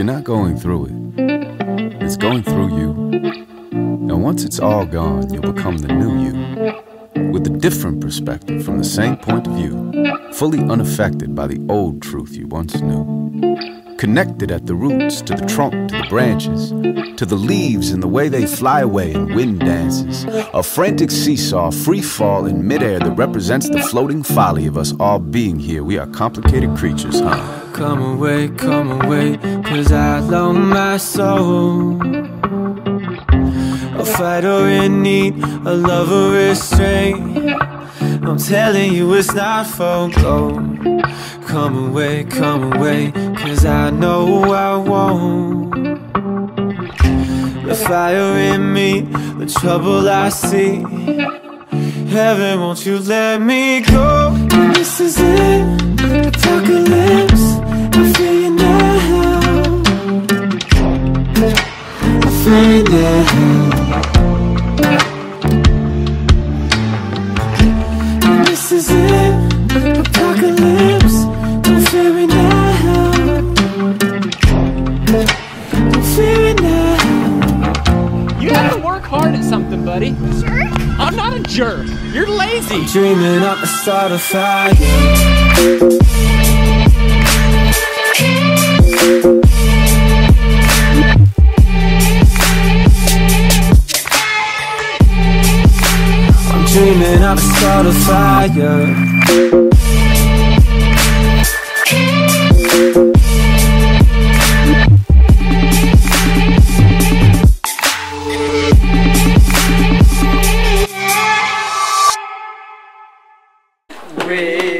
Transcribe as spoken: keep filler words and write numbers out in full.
You're not going through it. It's going through you. And once it's all gone, you'll become the new you, with a different perspective from the same point of view, fully unaffected by the old truth you once knew. Connected at the roots, to the trunk, to the branches, to the leaves and the way they fly away in wind dances. A frantic seesaw, free fall in midair that represents the floating folly of us all being here. We are complicated creatures, huh? Come away, come away, cause I love my soul. A fighter in need, a lover restrained. I'm telling you it's not for gold. Come away, come away, cause I know I won't. The fire in me, the trouble I see. Heaven, won't you let me go? This is it, apocalypse. I feel you now, I feel you now. This is it, apocalypse. Don't fear me now, don't fear me now. You have to work hard at something, buddy. Sure. I'm not a jerk, you're lazy. I'm dreaming up a start of fire. Dreaming up a start of fire. Wait.